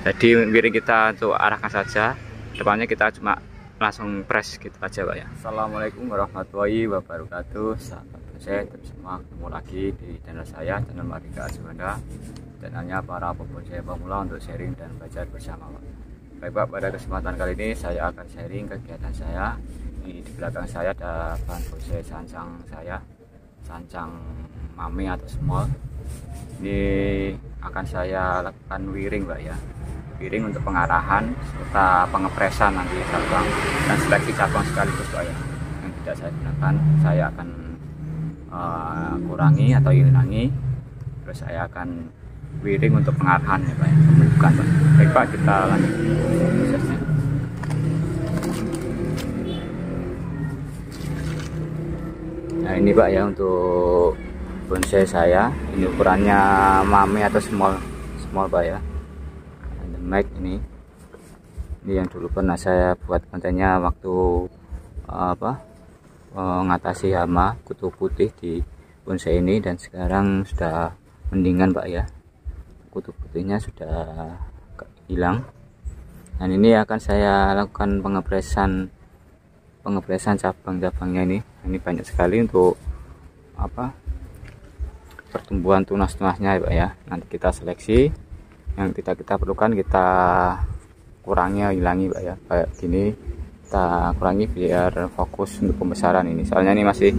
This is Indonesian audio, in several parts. Jadi miring kita untuk arahkan saja, depannya kita cuma langsung press gitu aja Pak ya. Assalamualaikum warahmatullahi wabarakatuh. Sahabat bonsai, semua ketemu lagi di channel saya, channel Mardika Arzhuanda. Channelnya para pebonsai pemula untuk sharing dan belajar bersama Pak. Baik Pak, pada kesempatan kali ini saya akan sharing kegiatan saya. Di belakang saya ada bahan bonsai sancang saya, sancang mami atau small. Ini akan saya lakukan wiring Pak ya, wiring untuk pengarahan serta pengepresan nanti cabang dan seleksi cabang sekaligus Pak ya. Yang tidak saya gunakan saya akan kurangi atau hilangi, terus saya akan wiring untuk pengarahan ya Pak ya, pembukaan Pak. Baik Pak, kita lanjut prosesnya. Nah ini Pak ya, untuk bonsai saya ini ukurannya mame atau small Pak ya, and the mic ini yang dulu pernah saya buat kontennya waktu mengatasi hama kutu putih di bonsai ini, dan sekarang sudah mendingan Pak ya, kutu putihnya sudah hilang. Dan ini akan saya lakukan pengepresan cabang-cabangnya ini banyak sekali untuk pertumbuhan tunas-tunasnya ya Pak ya. Nanti kita seleksi, yang tidak kita perlukan kita kurangi, hilangi Pak ya. Kayak gini kita kurangi biar fokus untuk pembesaran ini, soalnya ini masih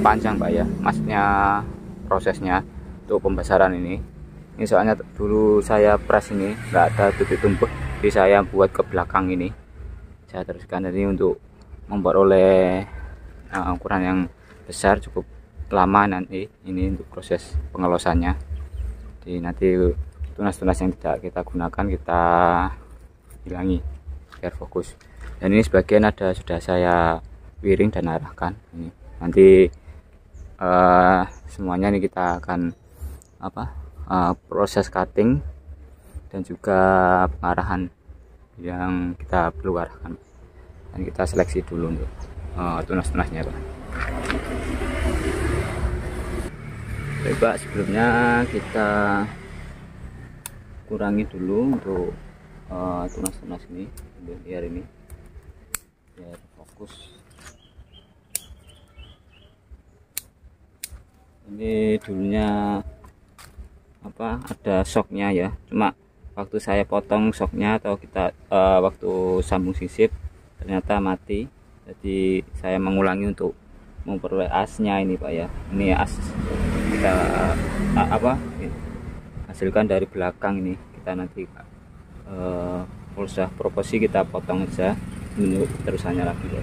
panjang Pak ya, maksudnya prosesnya untuk pembesaran ini soalnya dulu saya press ini nggak ada titik tumbuh, jadi saya buat ke belakang ini, saya teruskan tadi untuk memperoleh ukuran yang besar cukup lama. Nanti ini untuk proses pengelosannya, jadi nanti tunas-tunas yang tidak kita gunakan kita hilangi biar fokus. Dan ini sebagian sudah saya wiring dan arahkan ini, nanti semuanya ini kita akan proses cutting dan juga pengarahan yang kita perlu arahkan, dan kita seleksi dulu untuk tunas-tunasnya Pak. Baik Pak, sebelumnya kita kurangi dulu untuk tunas-tunas ini biar fokus. Ini dulunya ada soknya ya, cuma waktu saya potong soknya atau kita waktu sambung sisip ternyata mati, jadi saya mengulangi untuk memperoleh asnya ini Pak ya. Ini as kita hasilkan dari belakang ini, kita nanti pulsa proporsi kita potong saja menurut terusannya lagi ya.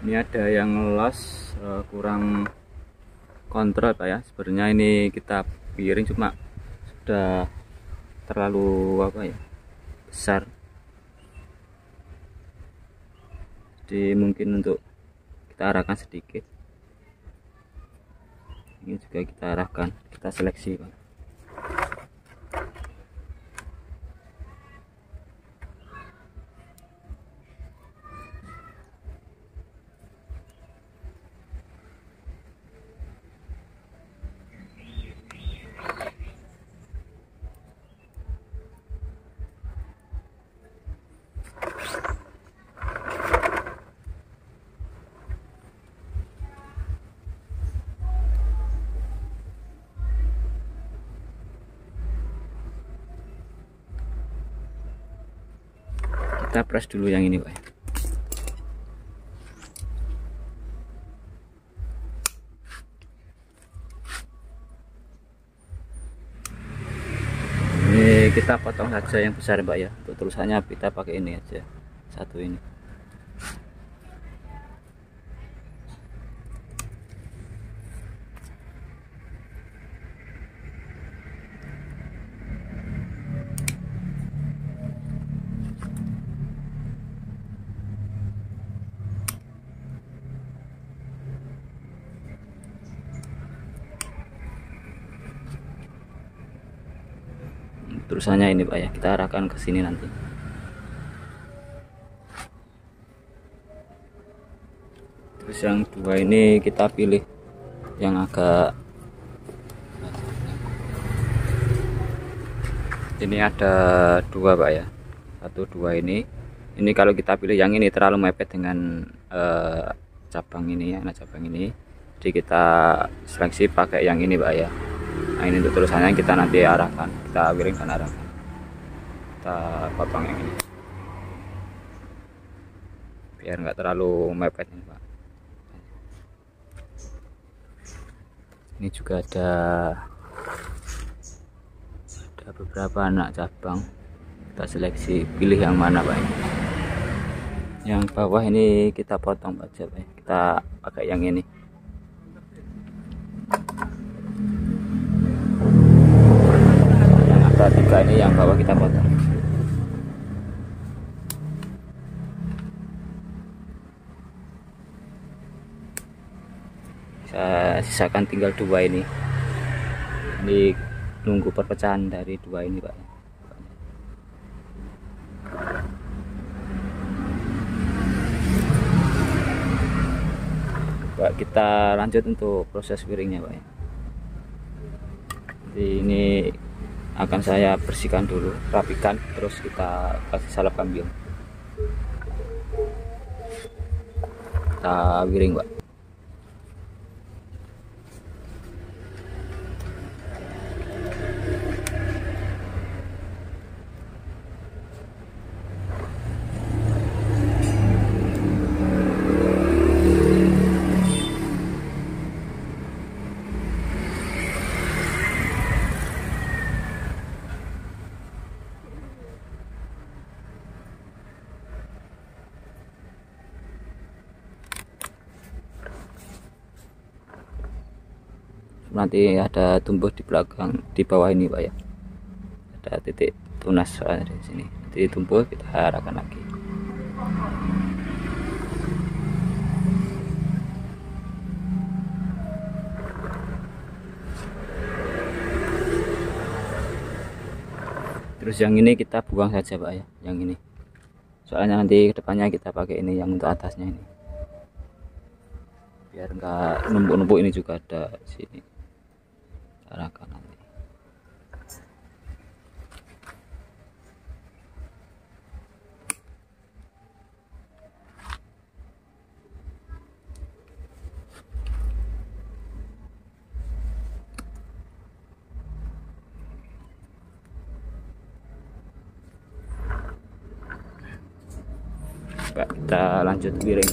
Ini ada yang los kurang kontrol Pak ya. Sebenarnya ini kita piring cuma sudah terlalu besar, jadi mungkin untuk kita arahkan sedikit. Ini juga kita arahkan, kita seleksi Pak. Kita press dulu yang ini Pak. Ini kita potong saja yang besar Pak ya. Untuk tulisannya kita pakai ini aja, satu ini. terusannya ini Pak ya, kita arahkan ke sini nanti. Terus yang dua ini kita pilih yang agak ini ada dua Pak ya, satu dua ini kalau kita pilih yang ini terlalu mepet dengan cabang ini ya, cabang ini. Jadi kita seleksi pakai yang ini Pak ya. Nah ini untuk tulisannya kita nanti arahkan, kita miringkan arahkan, kita potong yang ini biar nggak terlalu mepet ini Pak. Ini juga ada beberapa anak cabang, kita seleksi pilih yang mana Pak. Yang bawah ini kita potong Pak, kita pakai yang ini. Tiga ini yang bawah kita potong. Saya sisakan tinggal dua ini. Ini nunggu perpecahan dari dua ini Pak. Pak, kita lanjut untuk proses wiringnya Pak. Jadi ini akan saya bersihkan dulu, rapikan, terus kita kasih salep kambing, kita wiring Pak. Nanti ada tumbuh di belakang, di bawah ini Pak ya, ada titik tunas di sini, nanti tumbuh kita arahkan lagi. Terus yang ini kita buang saja Pak ya, yang ini soalnya nanti kedepannya kita pakai ini yang untuk atasnya ini, biar enggak numpuk-numpuk. Ini juga ada sini, arahkan nanti. Pak, kita lanjut piring.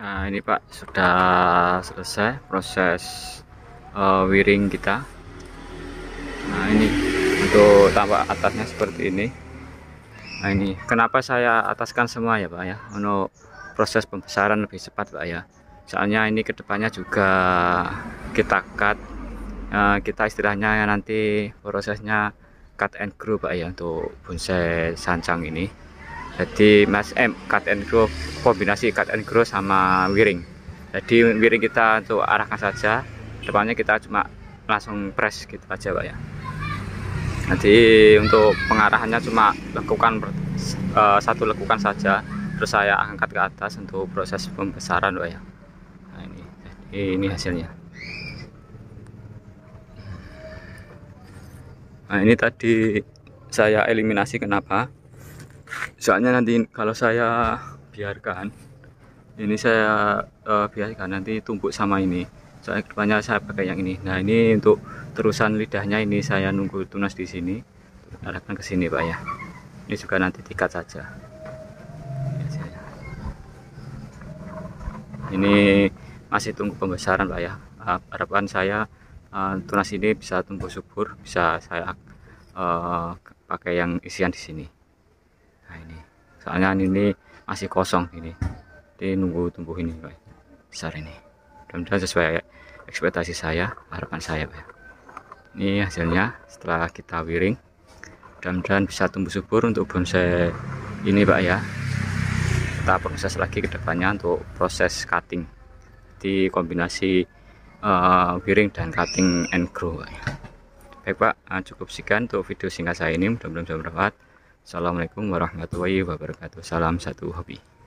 Nah, ini Pak, sudah selesai proses wiring kita. Nah, ini untuk tampak atasnya seperti ini. Nah, ini kenapa saya ataskan semua ya Pak ya, untuk proses pembesaran lebih cepat Pak ya. Soalnya ini kedepannya juga kita cut, kita istilahnya ya nanti prosesnya cut and grow Pak ya, untuk bonsai sancang ini. Jadi cut and grow, kombinasi cut and grow sama wiring. Jadi wiring kita untuk arahkan saja, depannya kita cuma langsung press gitu aja Pak ya. Nanti untuk pengarahannya cuma lekukan, satu lekukan saja, terus saya angkat ke atas untuk proses pembesaran Pak ya. Nah, ini hasilnya. Nah, ini tadi saya eliminasi, kenapa? Soalnya nanti kalau saya biarkan ini, saya biarkan nanti tumpuk sama ini. Soalnya depannya saya pakai yang ini. Nah, ini untuk terusan lidahnya ini saya nunggu tunas di sini, arahkan ke sini Pak ya. Ini juga nanti diikat saja. Ini masih tunggu pembesaran Pak ya. Harapan saya tunas ini bisa tumbuh subur, bisa saya pakai yang isian di sini. Nah, ini soalnya ini masih kosong ini. Jadi nunggu tumbuh ini Pak, besar ini. Mudah-mudahan sesuai ekspektasi saya, harapan saya Pak. Ini hasilnya setelah kita wiring. Mudah-mudahan bisa tumbuh subur untuk bonsai ini Pak ya. Kita proses lagi ke depannya untuk proses cutting. Jadi kombinasi wiring dan cutting and grow. Baik Pak, cukup sekian untuk video singkat saya ini. Mudah-mudahan bermanfaat. Assalamualaikum warahmatullahi wabarakatuh. Salam satu hobi.